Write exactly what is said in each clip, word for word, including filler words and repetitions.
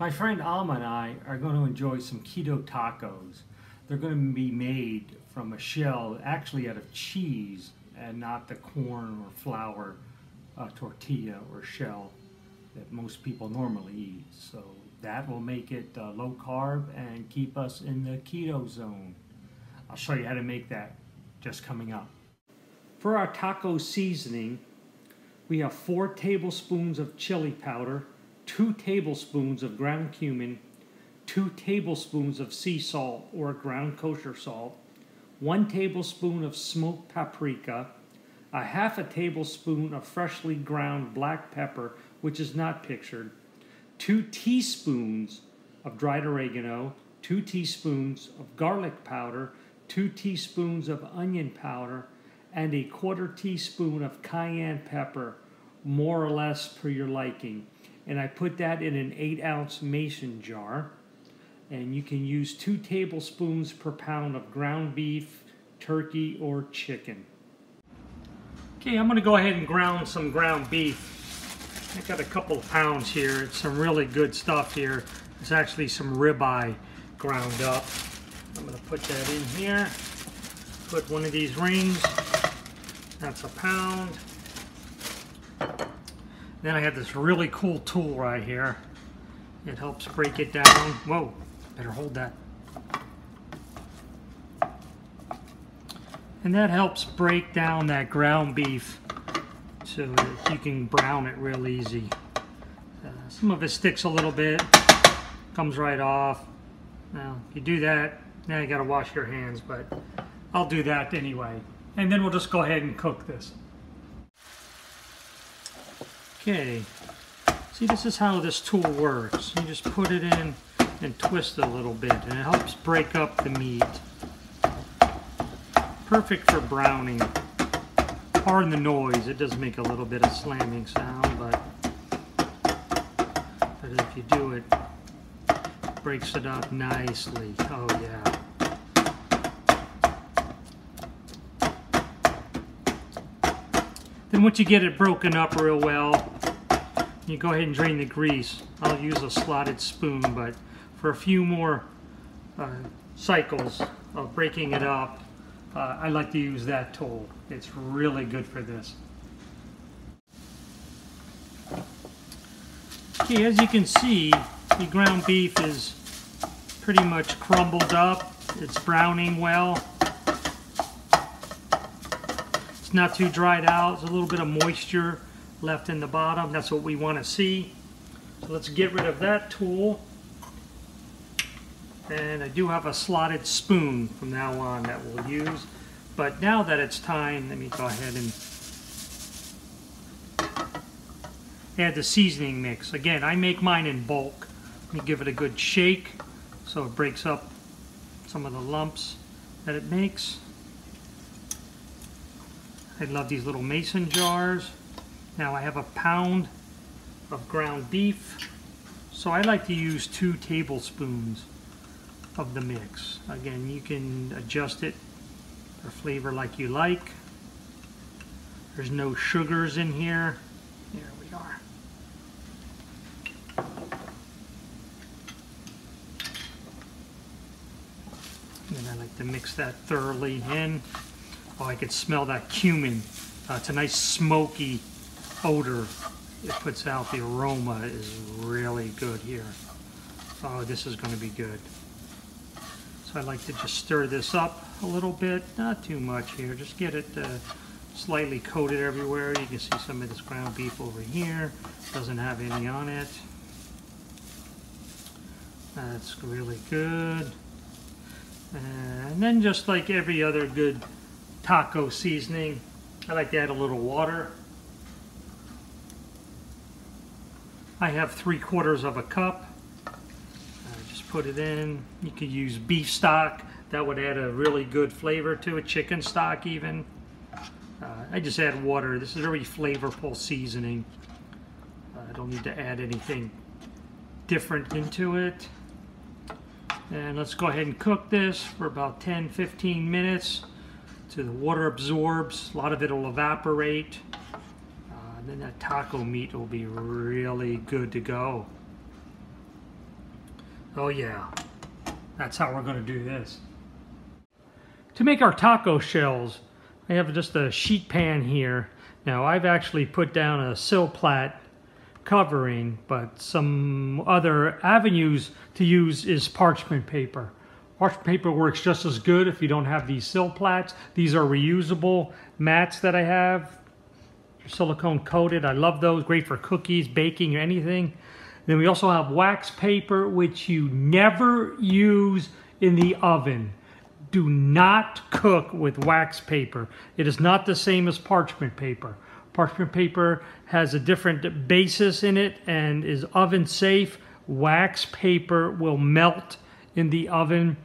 My friend Amma and I are going to enjoy some keto tacos. They're going to be made from a shell, actually out of cheese and not the corn or flour uh, tortilla or shell that most people normally eat. So that will make it uh, low carb and keep us in the keto zone. I'll show you how to make that just coming up. For our taco seasoning, we have four tablespoons of chili powder, two tablespoons of ground cumin, two tablespoons of sea salt or ground kosher salt, one tablespoon of smoked paprika, a half a tablespoon of freshly ground black pepper, which is not pictured, two teaspoons of dried oregano, two teaspoons of garlic powder, two teaspoons of onion powder, and a quarter teaspoon of cayenne pepper, more or less per your liking. And I put that in an eight ounce mason jar. And you can use two tablespoons per pound of ground beef, turkey, or chicken. Okay, I'm gonna go ahead and ground some ground beef. I got a couple of pounds here. It's some really good stuff here. It's actually some ribeye ground up. I'm gonna put that in here. Put one of these rings. That's a pound. Then I have this really cool tool right here. It helps break it down. Whoa, better hold that. And that helps break down that ground beef so that you can brown it real easy. Uh, some of it sticks a little bit, comes right off. Now, if you do that, now you gotta wash your hands, but I'll do that anyway. And then we'll just go ahead and cook this. Okay, see, this is how this tool works. You just put it in and twist a little bit, and it helps break up the meat. Perfect for browning. Pardon the noise, it does make a little bit of slamming sound, but, but if you do it, it breaks it up nicely. Oh yeah. Then once you get it broken up real well, you go ahead and drain the grease. I'll use a slotted spoon, but for a few more uh, cycles of breaking it up, uh, I like to use that tool. It's really good for this. Okay, as you can see, the ground beef is pretty much crumbled up. It's browning well. Not too dried out. There's a little bit of moisture left in the bottom. That's what we want to see. So let's get rid of that tool. And I do have a slotted spoon from now on that we'll use. But now that it's time, let me go ahead and add the seasoning mix. Again, I make mine in bulk. Let me give it a good shake so it breaks up some of the lumps that it makes. I love these little mason jars. Now I have a pound of ground beef, so I like to use two tablespoons of the mix. Again, you can adjust it for flavor like you like. There's no sugars in here. Here we are. And I like to mix that thoroughly in. Oh, I could smell that cumin. Uh, it's a nice smoky odor it puts out. The aroma is really good here. Oh, this is going to be good. So I like to just stir this up a little bit. Not too much here. Just get it uh, slightly coated everywhere. You can see some of this ground beef over here. Doesn't have any on it. That's really good. And then just like every other good taco seasoning, I like to add a little water. I have three quarters of a cup. Uh, just put it in. You could use beef stock. That would add a really good flavor to it. Chicken stock even. Uh, I just add water. This is a very flavorful seasoning. Uh, I don't need to add anything different into it. And let's go ahead and cook this for about ten to fifteen minutes. so the water absorbs, a lot of it will evaporate, uh, and then that taco meat will be really good to go. Oh yeah, that's how we're going to do this. To make our taco shells, I have just a sheet pan here. Now I've actually put down a Silplat covering, but some other avenues to use is parchment paper. Parchment paper works just as good if you don't have these Silplats. These are reusable mats that I have. They're silicone coated. I love those. Great for cookies, baking, or anything. And then we also have wax paper, which you never use in the oven. Do not cook with wax paper. It is not the same as parchment paper. Parchment paper has a different basis in it and is oven safe. Wax paper will melt in the oven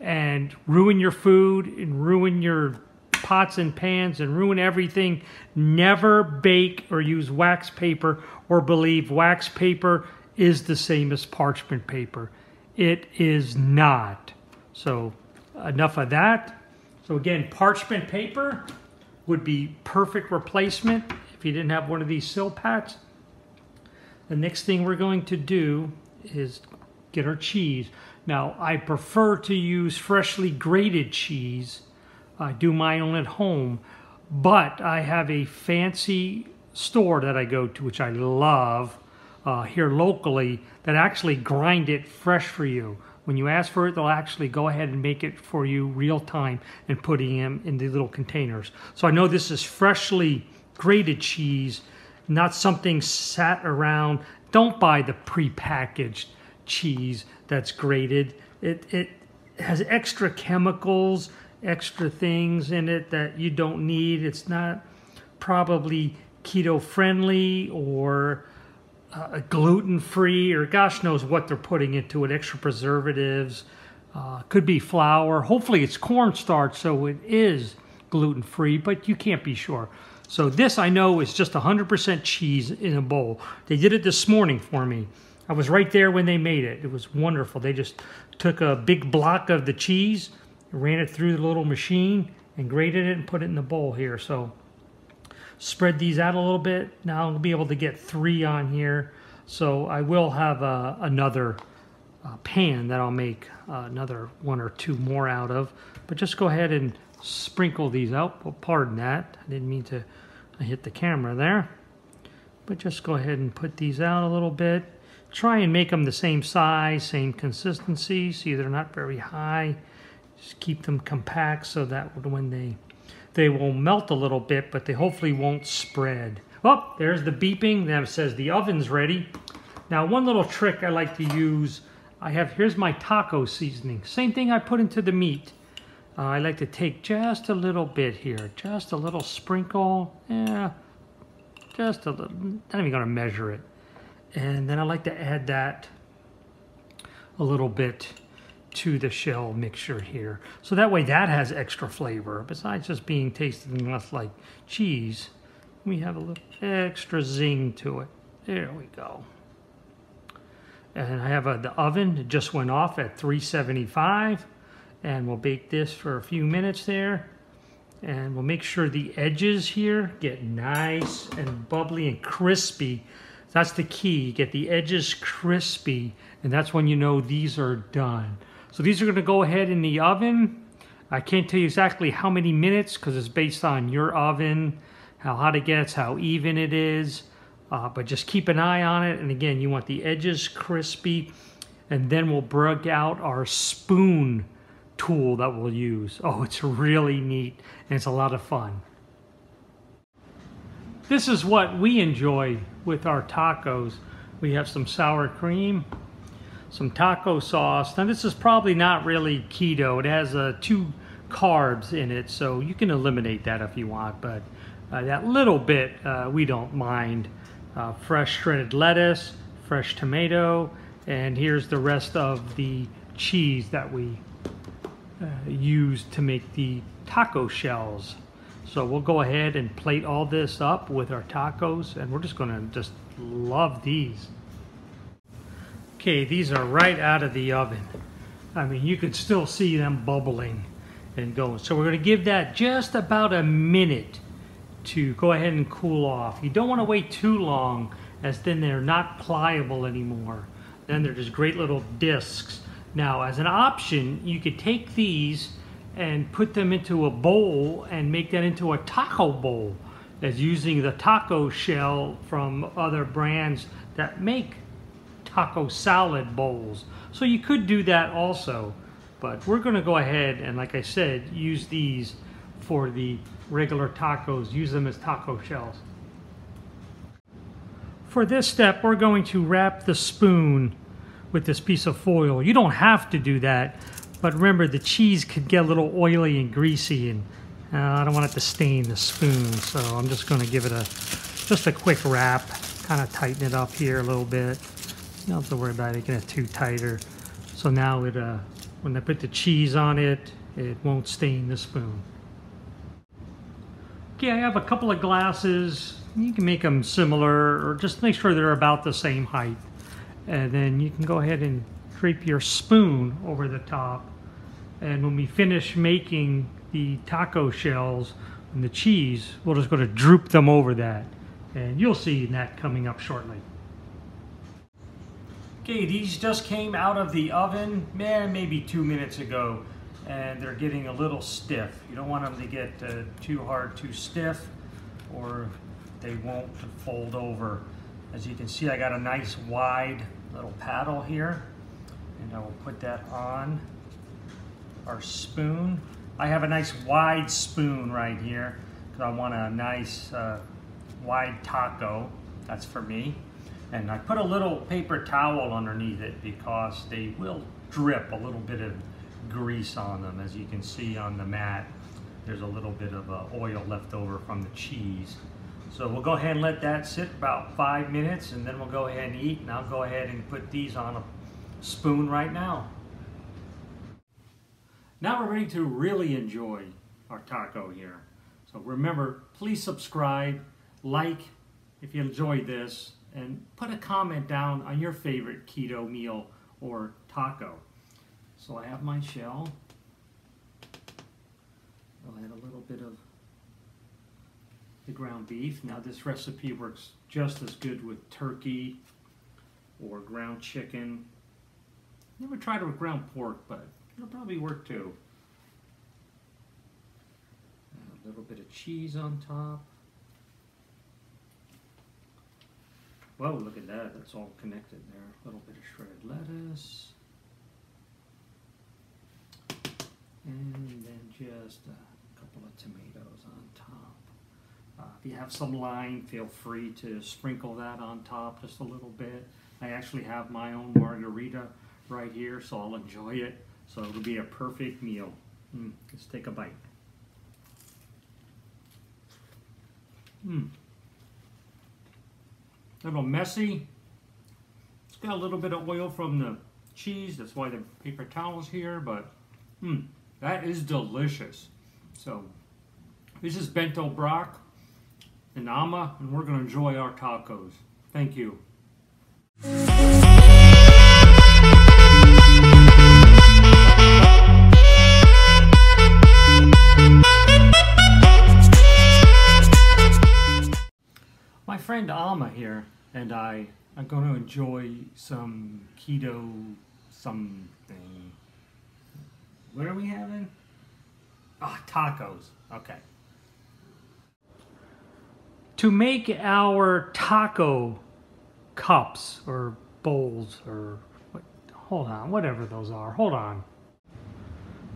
and ruin your food and ruin your pots and pans and ruin everything. Never bake or use wax paper or believe wax paper is the same as parchment paper. It is not. So enough of that. So again, parchment paper would be perfect replacement if you didn't have one of these Silplats. The next thing we're going to do is get our cheese. Now, I prefer to use freshly grated cheese. I do my own at home, but I have a fancy store that I go to, which I love uh, here locally, that actually grind it fresh for you. When you ask for it, they'll actually go ahead and make it for you real time and putting them in the little containers. So I know this is freshly grated cheese, not something sat around. Don't buy the prepackaged cheese that's grated. It, it has extra chemicals, extra things in it that you don't need. It's not probably keto-friendly or Uh, gluten-free, or gosh knows what they're putting into it, extra preservatives, uh, could be flour. Hopefully it's cornstarch, so it is gluten-free, but you can't be sure. So this I know is just one hundred percent cheese in a bowl. They did it this morning for me. I was right there when they made it. It was wonderful. They just took a big block of the cheese, ran it through the little machine, and grated it and put it in the bowl here. So spread these out a little bit. Now I'll be able to get three on here. So I will have uh, another uh, pan that I'll make uh, another one or two more out of. But just go ahead and sprinkle these out. Well, pardon that. I didn't mean to I hit the camera there. But just go ahead and put these out a little bit. Try and make them the same size, same consistency. See, they're not very high. Just keep them compact so that when they They will melt a little bit, but they hopefully won't spread. Oh, there's the beeping that says the oven's ready. Now, one little trick I like to use, I have, here's my taco seasoning. Same thing I put into the meat. Uh, I like to take just a little bit here, just a little sprinkle. Yeah, just a little, not even gonna measure it. And then I like to add that a little bit to the shell mixture here. So that way that has extra flavor besides just being tasted less like cheese. We have a little extra zing to it. There we go. And I have a, the oven, it just went off at three seventy-five, and we'll bake this for a few minutes there. And we'll make sure the edges here get nice and bubbly and crispy. That's the key, get the edges crispy, and that's when you know these are done. So these are going to go ahead in the oven. I can't tell you exactly how many minutes because it's based on your oven, how hot it gets, how even it is. Uh, but just keep an eye on it. And again, you want the edges crispy. And then we'll break out our spoon tool that we'll use. Oh, it's really neat and it's a lot of fun. This is what we enjoy with our tacos. We have some sour cream, some taco sauce. Now this is probably not really keto. It has uh, two carbs in it, so you can eliminate that if you want, but uh, that little bit uh, we don't mind. Uh, fresh shredded lettuce, fresh tomato, and here's the rest of the cheese that we uh, use to make the taco shells. So we'll go ahead and plate all this up with our tacos, and we're just gonna just love these. Okay, these are right out of the oven. I mean, you can still see them bubbling. and going. So we're going to give that just about a minute to go ahead and cool off. You don't want to wait too long, as then they're not pliable anymore. Then they're just great little discs. Now, as an option, you could take these and put them into a bowl and make that into a taco bowl, as using the taco shell from other brands that make taco salad bowls. So you could do that also, but we're gonna go ahead and, like I said, use these for the regular tacos, use them as taco shells. For this step, we're going to wrap the spoon with this piece of foil. You don't have to do that, but remember, the cheese could get a little oily and greasy, and uh, I don't want it to stain the spoon, so I'm just gonna give it a, just a quick wrap, kind of tighten it up here a little bit. You don't have to worry about it getting it too tighter. So now it, uh, when I put the cheese on it, it won't stain the spoon. Okay, I have a couple of glasses. You can make them similar, or just make sure they're about the same height. And then you can go ahead and drape your spoon over the top. And when we finish making the taco shells and the cheese, we're just going to droop them over that. And you'll see that coming up shortly. Okay, these just came out of the oven, man, maybe two minutes ago, and they're getting a little stiff. You don't want them to get uh, too hard, too stiff, or they won't fold over. As you can see, I got a nice wide little paddle here, and I will put that on our spoon. I have a nice wide spoon right here because I want a nice uh, wide taco. That's for me. And I put a little paper towel underneath it because they will drip a little bit of grease on them. As you can see on the mat, there's a little bit of uh, oil left over from the cheese. So we'll go ahead and let that sit about five minutes, and then we'll go ahead and eat, and I'll go ahead and put these on a spoon right now. Now we're ready to really enjoy our taco here. So remember, please subscribe, like if you enjoyed this, and put a comment down on your favorite keto meal or taco. So I have my shell. I'll add a little bit of the ground beef. Now this recipe works just as good with turkey or ground chicken. Never tried it with ground pork, but it'll probably work too. Add a little bit of cheese on top. Whoa, look at that, that's all connected there. A little bit of shredded lettuce. And then just a couple of tomatoes on top. Uh, if you have some lime, feel free to sprinkle that on top just a little bit. I actually have my own margarita right here, so I'll enjoy it. So it'll be a perfect meal. Mm, let's take a bite. Mm. A little messy. It's got a little bit of oil from the cheese. That's why the paper towel's here, but mm, that is delicious. So this is BentoBrocke and Amma, and we're going to enjoy our tacos. Thank you. My friend Amma here and I are going to enjoy some keto something. What are we having? Ah, tacos. Okay. To make our taco cups or bowls or what, hold on, whatever those are. Hold on.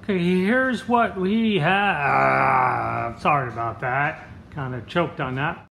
Okay, here's what we have. Sorry about that. Kind of choked on that.